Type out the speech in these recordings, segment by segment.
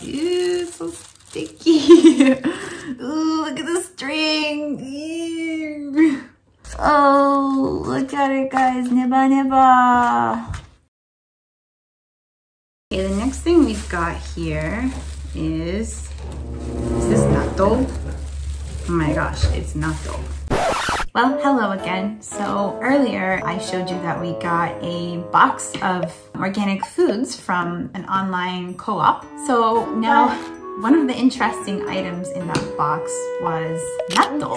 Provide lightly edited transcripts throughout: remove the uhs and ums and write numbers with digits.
Ew, so sticky. Ooh, look at the string. Ew. Oh, look at it, guys. Neba neba. Okay, the next thing we've got here is this natto? Oh my gosh, it's natto. Well, hello again. So earlier I showed you that we got a box of organic foods from an online co-op. So now one of the interesting items in that box was natto.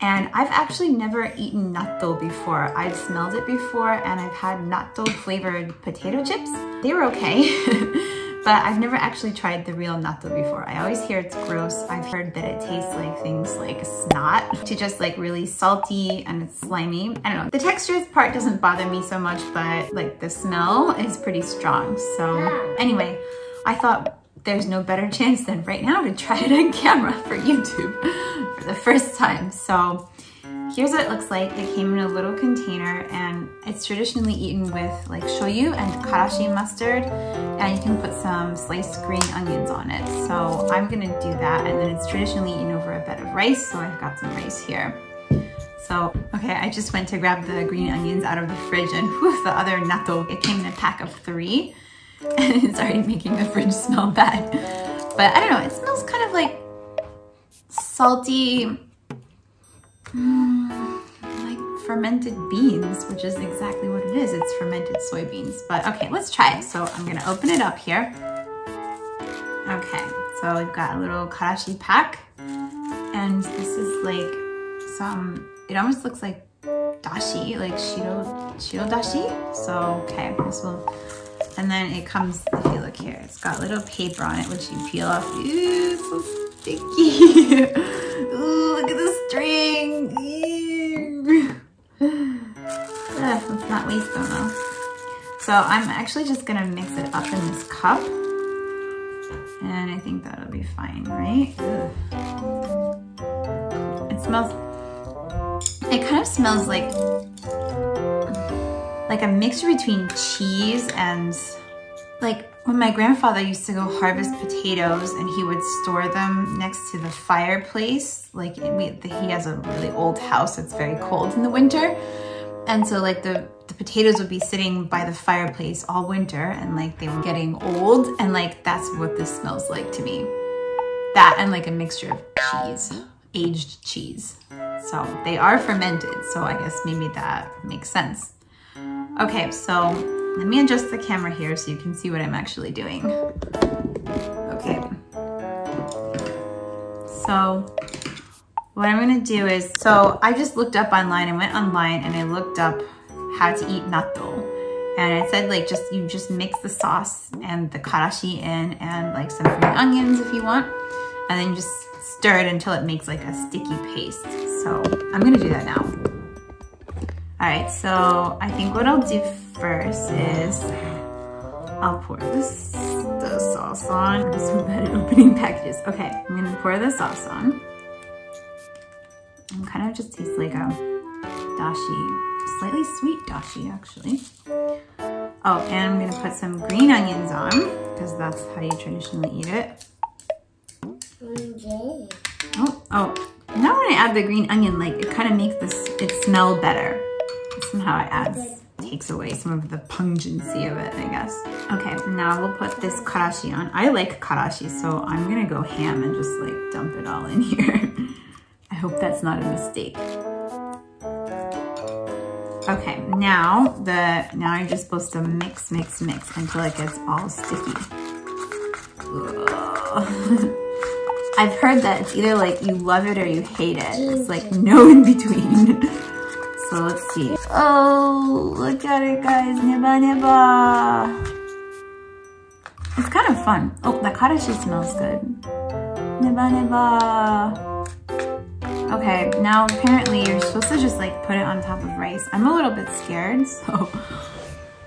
And I've actually never eaten natto before. I've smelled it before and I've had natto flavored potato chips. They were okay. But I've never actually tried the real natto before. I always hear it's gross. I've heard that it tastes like things like snot, to just like really salty and it's slimy. I don't know. The texture part doesn't bother me so much, but like the smell is pretty strong. So anyway, I thought there's no better chance than right now to try it on camera for YouTube for the first time. So here's what it looks like. They came in a little container and it's traditionally eaten with like shoyu and karashi mustard, and you can put some sliced green onions on it. So I'm gonna do that, and then it's traditionally eaten over a bed of rice, so I've got some rice here. So, okay, I just went to grab the green onions out of the fridge and whew, the other natto. It came in a pack of 3 and it's already making the fridge smell bad. But I don't know, it smells kind of like salty, like fermented beans, which is exactly what it is. It's fermented soybeans. But okay, let's try it. So I'm gonna open it up here. Okay, so we've got a little karashi pack, and this is like some, it almost looks like dashi, like shiro dashi. So okay, this will, and then it comes, if you look here, it's got little paper on it which you peel off. Ooh, it's so sticky. Ooh, look at the string. Ugh, let's not waste them though. So I'm actually just gonna mix it up in this cup, and I think that'll be fine, right? Ugh. It smells, it kind of smells like a mixture between cheese and like when my grandfather used to go harvest potatoes and he would store them next to the fireplace. Like he has a really old house, it's very cold in the winter. And so like the potatoes would be sitting by the fireplace all winter, and like they were getting old, and like that's what this smells like to me. That and like a mixture of cheese, aged cheese. So they are fermented, so I guess maybe that makes sense. Okay, so let me adjust the camera here so you can see what I'm actually doing. Okay. So what I'm gonna do is, so I just looked up online, I went online and I looked up how to eat natto. And it said like just, you just mix the sauce and the karashi in and like some green onions if you want. And then you just stir it until it makes like a sticky paste. So I'm gonna do that now. All right, so I think what I'll do first is I'll pour the sauce on. I'm so bad at opening packages. Okay, I'm gonna pour the sauce on. It kind of just tastes like a dashi, slightly sweet dashi actually. Oh, and I'm gonna put some green onions on because that's how you traditionally eat it. Oh, oh, now when I add the green onion, like it kind of makes this, it smell better. Somehow it adds, takes away some of the pungency of it, I guess. Okay, now we'll put this karashi on. I like karashi, so I'm gonna go ham and just like dump it all in here. I hope that's not a mistake. Okay, now you're just supposed to mix until it gets all sticky. I've heard that it's either like you love it or you hate it. It's like no in between. So let's see. Oh, look at it, guys. Neba neba. It's kind of fun. Oh, the karashi smells good. Neba neba. Okay, now apparently you're supposed to just like put it on top of rice. I'm a little bit scared, so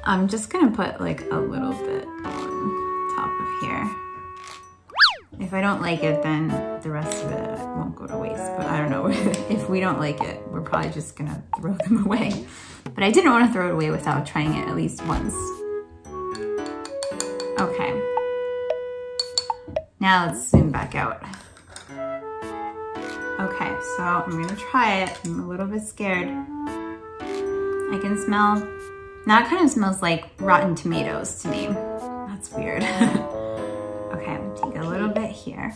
I'm just gonna put like a little bit on top of here. If I don't like it, then the rest of it won't go to waste, but I don't know. If we don't like it, we're probably just gonna throw them away. But I didn't want to throw it away without trying it at least once. Okay. Now let's zoom back out. Okay, so I'm gonna try it. I'm a little bit scared. I can smell, now it kind of smells like rotten tomatoes to me. That's weird. Okay, I'm gonna take a little bit here.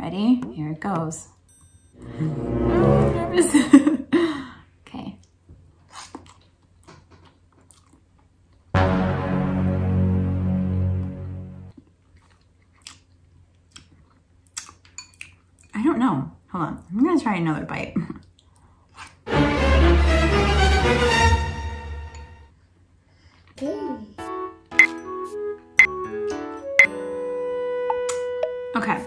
Ready? Here it goes. I'm nervous. Okay. I don't know. Hold on. I'm gonna try another bite. Okay.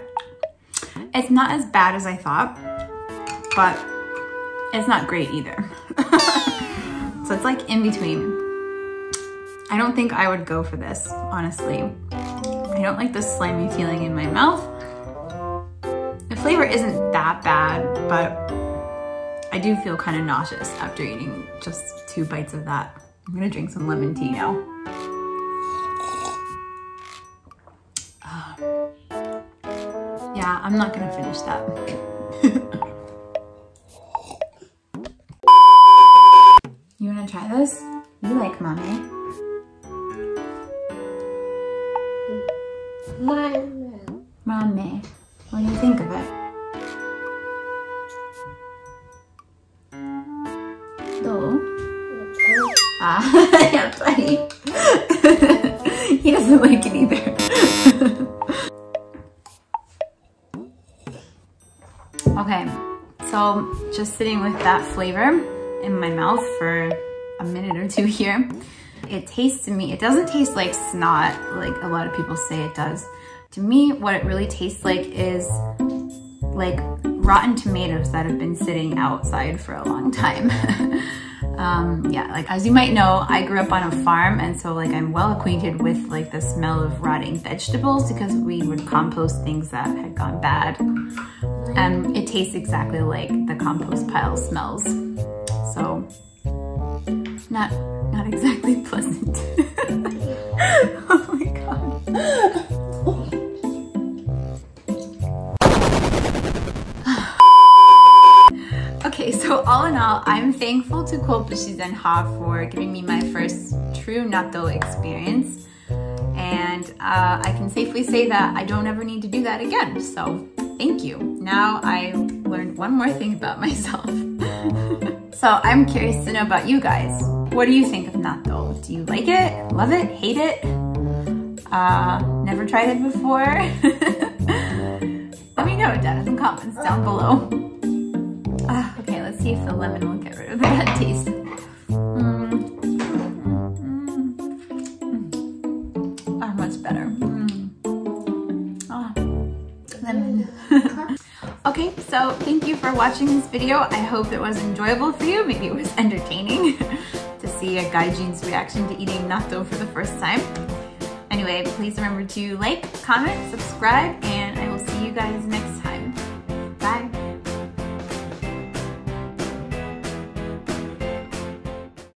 It's not as bad as I thought, but it's not great either. So it's like in between. I don't think I would go for this, honestly. I don't like this slimy feeling in my mouth. The flavor isn't that bad, but I do feel kind of nauseous after eating just 2 bites of that. I'm gonna drink some lemon tea now. Yeah, I'm not gonna finish that. You wanna try this? You like mommy. Mommy. What do you think of it? Yeah, buddy. He doesn't like it either. Okay, so just sitting with that flavor in my mouth for a minute or 2 here, it tastes to me, it doesn't taste like snot like a lot of people say it does. To me, what it really tastes like is like rotten tomatoes that have been sitting outside for a long time. Yeah, like as you might know, I grew up on a farm, and so like I'm well acquainted with like the smell of rotting vegetables because we would compost things that had gone bad, and it tastes exactly like the compost pile smells. So not exactly pleasant. Oh my god. Okay, so all in all, I'm thankful to Coop Shizenha for giving me my first true natto experience, and I can safely say that I don't ever need to do that again, so thank you. Now I learned one more thing about myself. So I'm curious to know about you guys. What do you think of natto? Do you like it? Love it? Hate it? Never tried it before? Let me know down in the comments down below. Okay, let's see if the lemon will get rid of that taste. Much better. Lemon. Okay, so thank you for watching this video. I hope it was enjoyable for you. Maybe it was entertaining to see a gaijin's reaction to eating natto for the first time. Anyway, please remember to like, comment, subscribe, and I will see you guys next time.